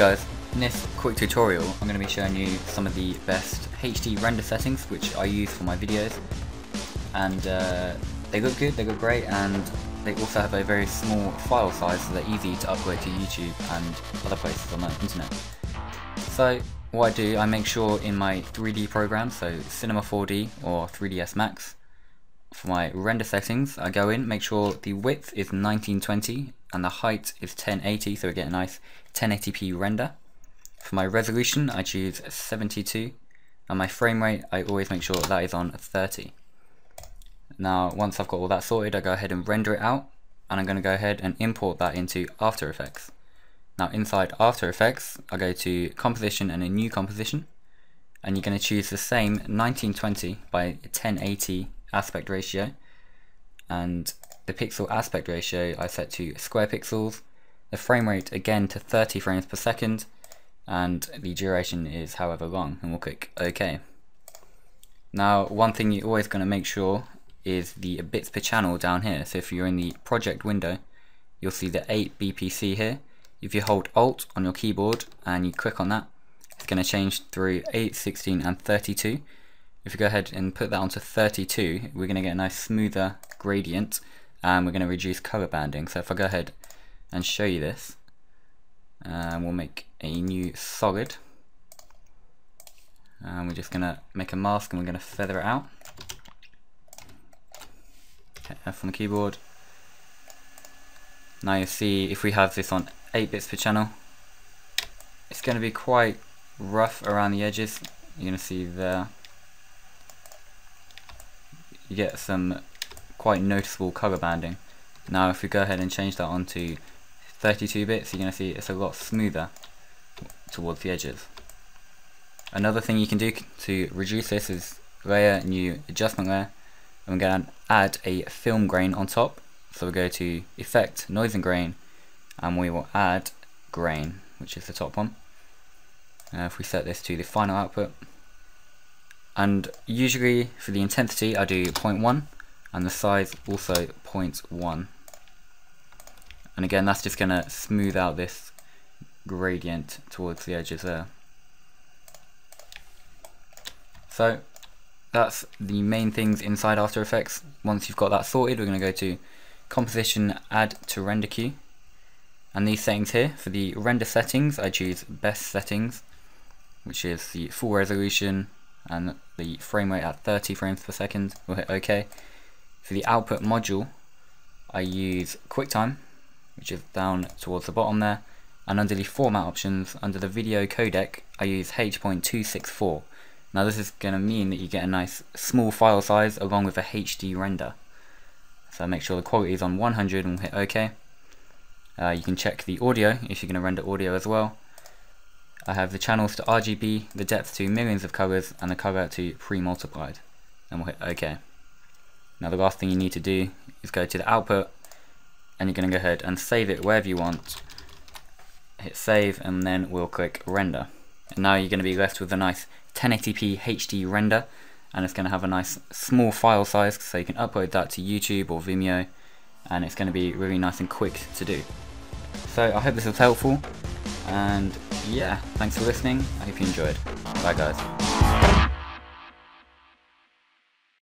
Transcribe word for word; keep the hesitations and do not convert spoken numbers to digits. guys, in this quick tutorial I'm going to be showing you some of the best H D render settings which I use for my videos, and uh, they look good, they look great, and they also have a very small file size so they're easy to upload to YouTube and other places on the internet. So what I do, I make sure in my three D program, so Cinema four D or three D S Max, for my render settings I go in, make sure the width is nineteen twenty and the height is ten eighty, so we get a nice ten eighty p render. For my resolution I choose seventy-two, and my frame rate I always make sure that is on thirty. Now once I've got all that sorted, I go ahead and render it out, and I'm going to go ahead and import that into After Effects. Now inside After Effects I go to composition and a new composition, and you're going to choose the same nineteen twenty by ten eighty aspect ratio, and the pixel aspect ratio I set to square pixels, the frame rate again to thirty frames per second, and the duration is however long, and we'll click OK. Now one thing you're always going to make sure is the bits per channel down here, so if you're in the project window you'll see the eight B P C here. If you hold Alt on your keyboard and you click on that, it's going to change through eight, sixteen and thirty-two. If you go ahead and put that onto thirty-two, we're going to get a nice smoother gradient, and we're going to reduce color banding. So if I go ahead and show you this, um, we'll make a new solid, and we're just going to make a mask, and we're going to feather it out. Hit F on the keyboard. Now you see if we have this on eight bits per channel, it's going to be quite rough around the edges. You're going to see there. You get some quite noticeable color banding. Now if we go ahead and change that onto thirty-two bits, you're going to see it's a lot smoother towards the edges. Another thing you can do to reduce this is layer, new adjustment layer, and we're going to add a film grain on top. So we'll go to effect, noise and grain, and we will add grain, which is the top one. Uh, if we set this to the final output, and usually for the intensity I do zero point one and the size also zero point one, and again that's just going to smooth out this gradient towards the edges there. So that's the main things inside After Effects. Once you've got that sorted, we're going to go to composition, add to render queue, and these settings here, for the render settings I choose best settings, which is the full resolution and the frame rate at thirty frames per second. We'll hit OK. For the output module I use QuickTime, which is down towards the bottom there, and under the format options, under the video codec I use H two sixty-four. Now this is going to mean that you get a nice small file size along with a H D render. So make sure the quality is on one hundred and we'll hit OK. Uh, you can check the audio if you're going to render audio as well. I have the channels to R G B, the depth to millions of colours, and the colour to pre-multiplied, and we'll hit OK. Now the last thing you need to do is go to the output, and you're going to go ahead and save it wherever you want, hit save, and then we'll click render. And now you're going to be left with a nice ten eighty p H D render, and it's going to have a nice small file size so you can upload that to YouTube or Vimeo, and it's going to be really nice and quick to do. So I hope this was helpful, and yeah, thanks for listening. I hope you enjoyed. Bye guys.